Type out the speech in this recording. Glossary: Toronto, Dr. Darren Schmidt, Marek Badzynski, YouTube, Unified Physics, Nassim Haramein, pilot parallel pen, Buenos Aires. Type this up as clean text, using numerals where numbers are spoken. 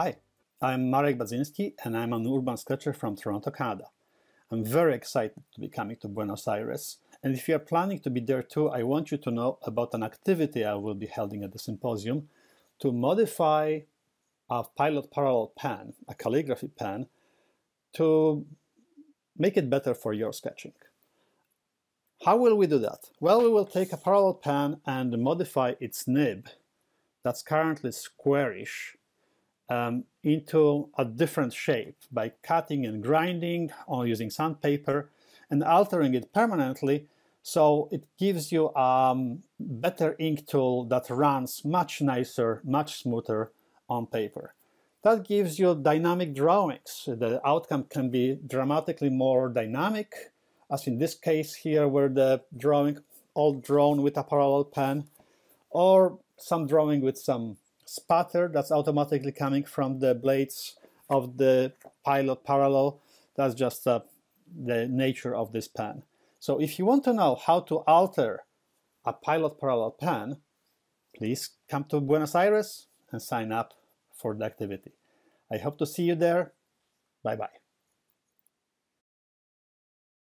Hi, I'm Marek Badzynski and I'm an urban sketcher from Toronto, Canada. I'm very excited to be coming to Buenos Aires, and if you are planning to be there too, I want you to know about an activity I will be holding at the symposium to modify a pilot parallel pen, a calligraphy pen, to make it better for your sketching. How will we do that? Well, we will take a parallel pen and modify its nib, that's currently squarish, into a different shape by cutting and grinding or using sandpaper and altering it permanently, so it gives you a better ink tool that runs much nicer, much smoother on paper. That gives you dynamic drawings. The outcome can be dramatically more dynamic, as in this case here where the drawing all drawn with a parallel pen, or some drawing with some spatter that's automatically coming from the blades of the pilot parallel. That's just the nature of this pen. So if you want to know how to alter a pilot parallel pen, please come to Buenos Aires and sign up for the activity. I hope to see you there. Bye-bye.